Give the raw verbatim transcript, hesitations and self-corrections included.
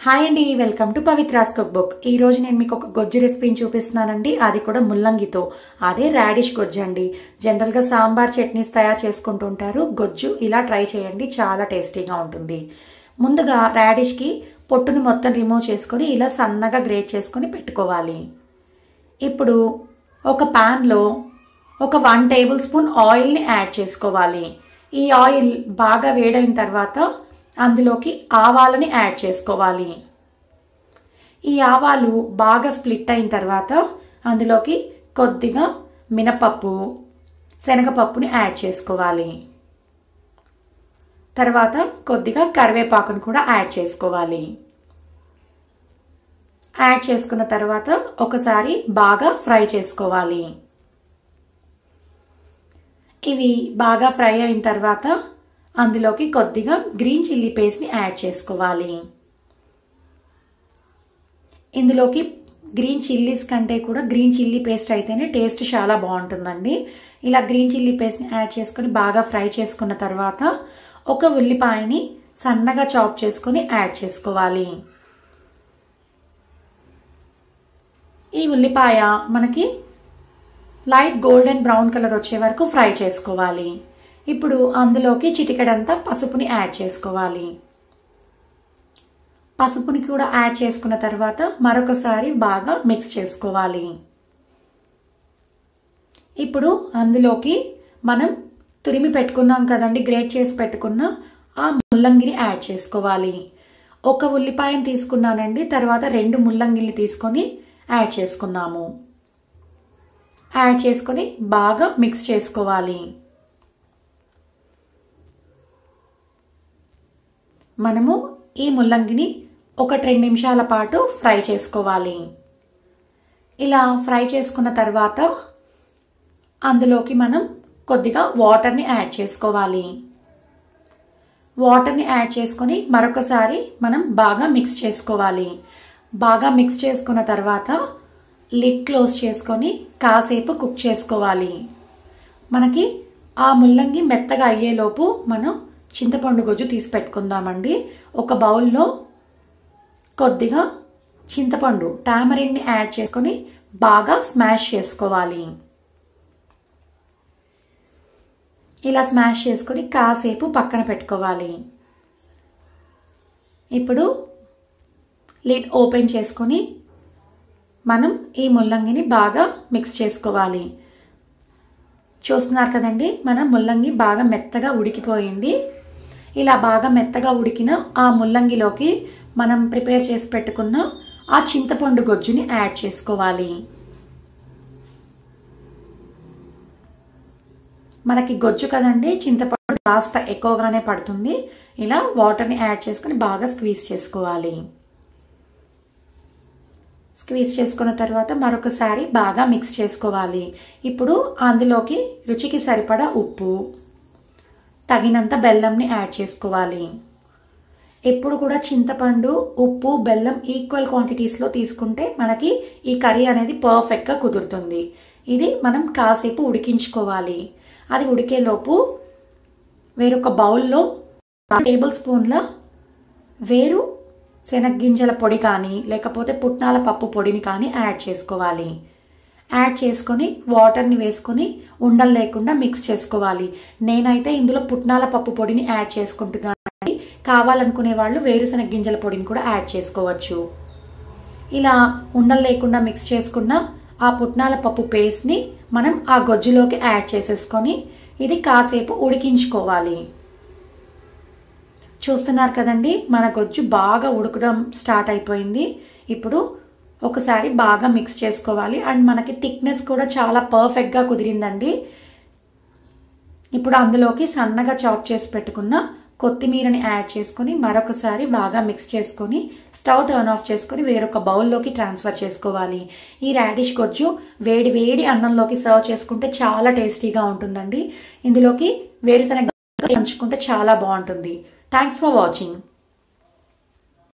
हाय अंडी welcome to Pavitra's cook book. ई रोजु नेनु मीकु ओक गोज्जु रेसिपीनि चूपिस्तुन्नानंडी। अदि कूडा मुल्लंगितो, अदे राडिश गोज्जु अंडी। जनरल गा सांबार चट्नीस् तयारु चेसुकुंटू उंटारु। गोज्जु इला ट्रई चेयंडी, चाला टेस्टीगा उंटुंदी। मुंदुगा राडिश की पोट्टुनि मोत्तं रिमूव चेसुकोनि इला सन्नगा ग्रेट चेसुकोनि पेट्टुकोवाली। इप्पुडु ओक पैन लो ओक वन टेबल स्पून आयिल नि याड चेसुकोवाली। ई आयिल बागा वेडैन तर्वात అందులోకి ఆవాలని యాడ్ చేసుకోవాలి। ఈ ఆవాలు బాగా స్ప్లిట్ అయిన తర్వాత అందులోకి కొద్దిగా మినపప్పు, శనగపప్పుని యాడ్ చేసుకోవాలి। తర్వాత కొద్దిగా కరివేపాకుని కూడా యాడ్ చేసుకోవాలి। యాడ్ చేసుకున్న తర్వాత ఒకసారి బాగా ఫ్రై చేసుకోవాలి। ఇవి బాగా ఫ్రై అయిన తర్వాత అందులోకి కొద్దిగా గ్రీన్ చిల్లీ పేస్ట్ ని యాడ్ చేసుకోవాలి। ఇందులోకి గ్రీన్ చిల్లీస్ కంటే కూడా గ్రీన్ చిల్లీ పేస్ట్ అయితేనే టేస్ట్ చాలా బాగుంటుందండి। ఇలా గ్రీన్ చిల్లీ పేస్ట్ ని యాడ్ చేసుకొని బాగా ఫ్రై చేసుకున్న తర్వాత ఒక ఉల్లిపాయని సన్నగా చాప్ చేసుకొని యాడ్ చేసుకోవాలి। ఈ ఉల్లిపాయ మనకి లైట్ గోల్డెన్ బ్రౌన్ కలర్ వచ్చే వరకు ఫ్రై చేసుకోవాలి। ఇప్పుడు అందులోకి చిటికెడంత పసుపుని యాడ్ చేసుకోవాలి। పసుపుని కూడా యాడ్ చేసుకున్న తర్వాత మరొకసారి బాగా మిక్స్ చేసుకోవాలి। ఇప్పుడు అందులోకి మనం తురిమి పెట్టుకున్నాం కదండి, గ్రేట్ చేసి పెట్టుకున్న ఆ ముల్లంగిని యాడ్ చేసుకోవాలి। ఒక ఉల్లిపాయని తీసుకున్నానండి, తర్వాత రెండు ముల్లంగిల్ని తీసుకొని యాడ్ చేసుకున్నాము। యాడ్ చేసుకొని బాగా మిక్స్ చేసుకోవాలి। మనము ఈ ముల్లంగిని ఒక రెండు నిమిషాల పాటు ఫ్రై చేసుకోవాలి। ఇలా ఫ్రై చేసుకున్న తర్వాత అందులోకి మనం కొద్దిగా వాటర్ని యాడ్ చేసుకోవాలి। వాటర్ని యాడ్ చేసుకొని మరొకసారి మనం బాగా మిక్స్ చేసుకోవాలి। బాగా మిక్స్ చేసుకున్న తర్వాత లిడ్ క్లోజ్ చేసుకొని కాసేపు కుక్ చేసుకోవాలి। మనకి ఆ ముల్లంగి మెత్తగా అయ్యేలోపు మనం చింతపండు గొజ్జు తీసి పెట్టుకుందామండి। ఒక బౌల్లో కొద్దిగా చింతపండు టామరిన్ ని యాడ్ చేసుకొని బాగా స్మాష్ చేసుకోవాలి। ఇలా స్మాష్ చేసుకొని కాసేపు పక్కన పెట్టుకోవాలి। ఇప్పుడు లిడ్ ఓపెన్ చేసుకొని మనం ఈ ముల్లంగిని బాగా మిక్స్ చేసుకోవాలి। చూస్తున్నారు కదండి, మన ముల్లంగి బాగా మెత్తగా ఉడికిపోయింది। ఇలా బాగా మెత్తగా ఉడికిన ఆ ముల్లంగిలోకి మనం ప్రిపేర్ చేసి పెట్టుకున్న ఆ చింతపండు గొజ్జుని యాడ్ చేసుకోవాలి। మనకి గొజ్జు కదండి, చింతపండు కాస్త ఎక్కువగానే పడుతుంది। ఇలా వాటర్ని యాడ్ చేసుకుని బాగా స్క్వీజ్ చేసుకోవాలి। స్క్వీజ్ చేసుకున్న తర్వాత మరొకసారి బాగా మిక్స్ చేసుకోవాలి। ఇప్పుడు అందులోకి రుచికి సరిపడా ఉప్పు, తగినంత బెల్లంని యాడ్ చేసుకోవాలి। ఎప్పుడు కూడా చింతపండు, ఉప్పు, బెల్లం ఈక్వల్ క్వాంటిటీస్లో తీసుకుంటే మనకి ఈ కర్రీ అనేది పర్ఫెక్ట్గా కుదురుతుంది। ఇది మనం కాసేపు ఉడికించుకోవాలి। అది ఉడికేలోపు వేరొక బౌల్లో టేబుల్ స్పూన్ల వేరు శనగ్గింజల పొడి కానీ లేకపోతే పుట్నాల పప్పు పొడిని కానీ యాడ్ చేసుకోవాలి। యాడ్ చేసుకొని వాటర్ని వేసుకొని ఉండలు లేకుండా మిక్స్ చేసుకోవాలి। నేనైతే ఇందులో పుట్నాల పప్పు పొడిని యాడ్ చేసుకుంటున్నాను, కావాలనుకునే వాళ్ళు వేరుశనగ గింజల పొడిని కూడా యాడ్ చేసుకోవచ్చు। ఇలా ఉండలు లేకుండా మిక్స్ చేసుకున్న ఆ పుట్నాల పప్పు పేస్ట్ని మనం ఆ గొజ్జులోకి యాడ్ చేసేసుకొని ఇది కాసేపు ఉడికించుకోవాలి। చూస్తున్నారు కదండి, మన గొజ్జు బాగా ఉడకడం స్టార్ట్ అయిపోయింది। ఇప్పుడు ఒకసారి బాగా మిక్స్ చేసుకోవాలి అండ్ మనకి థిక్నెస్ కూడా చాలా పర్ఫెక్ట్గా కుదిరిందండి। ఇప్పుడు అందులోకి సన్నగా చాప్ చేసి పెట్టుకున్న కొత్తిమీరని యాడ్ చేసుకొని మరొకసారి బాగా మిక్స్ చేసుకొని స్టవ్ టర్న్ ఆఫ్ చేసుకొని వేరొక బౌల్లోకి ట్రాన్స్ఫర్ చేసుకోవాలి। ఈ రాడిష్ గొజ్జు వేడి వేడి అన్నంలోకి సర్వ్ చేసుకుంటే చాలా టేస్టీగా ఉంటుందండి। ఇందులోకి వేరుశనగ గింజలు దంచుకుంటే చాలా బాగుంటుంది। Thanks for watching.